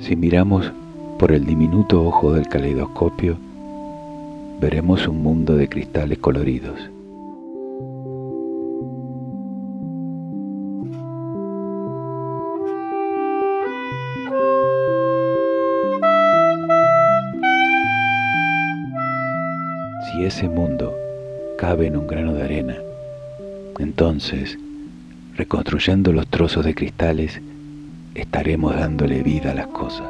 Si miramos por el diminuto ojo del caleidoscopio, veremos un mundo de cristales coloridos. Si ese mundo cabe en un grano de arena, entonces, reconstruyendo los trozos de cristales, estaremos dándole vida a las cosas.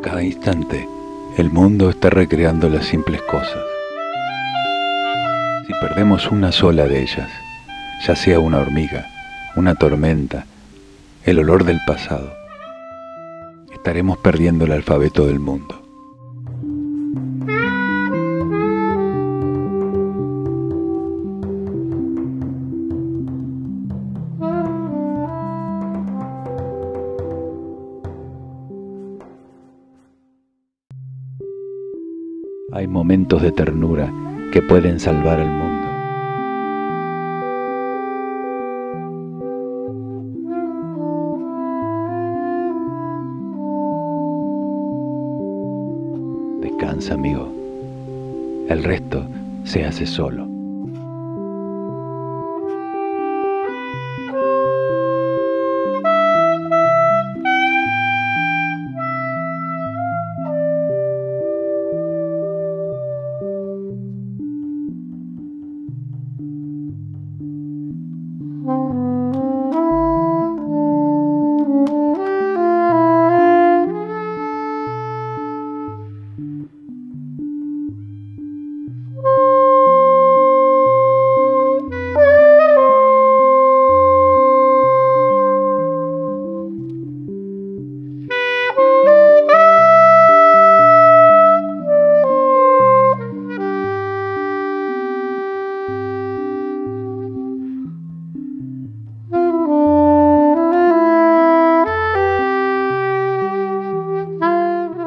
Cada instante, el mundo está recreando las simples cosas. Si perdemos una sola de ellas, ya sea una hormiga, una tormenta, el olor del pasado, estaremos perdiendo el alfabeto del mundo. Hay momentos de ternura que pueden salvar al mundo. Descansa, amigo. El resto se hace solo.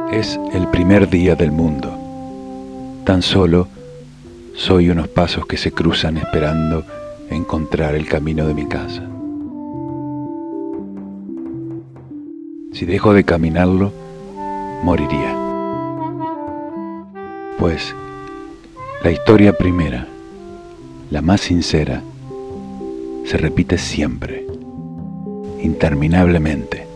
Es el primer día del mundo. Tan solo soy unos pasos que se cruzan esperando encontrar el camino de mi casa. Si dejo de caminarlo, moriría. Pues la historia primera, la más sincera, se repite siempre, interminablemente.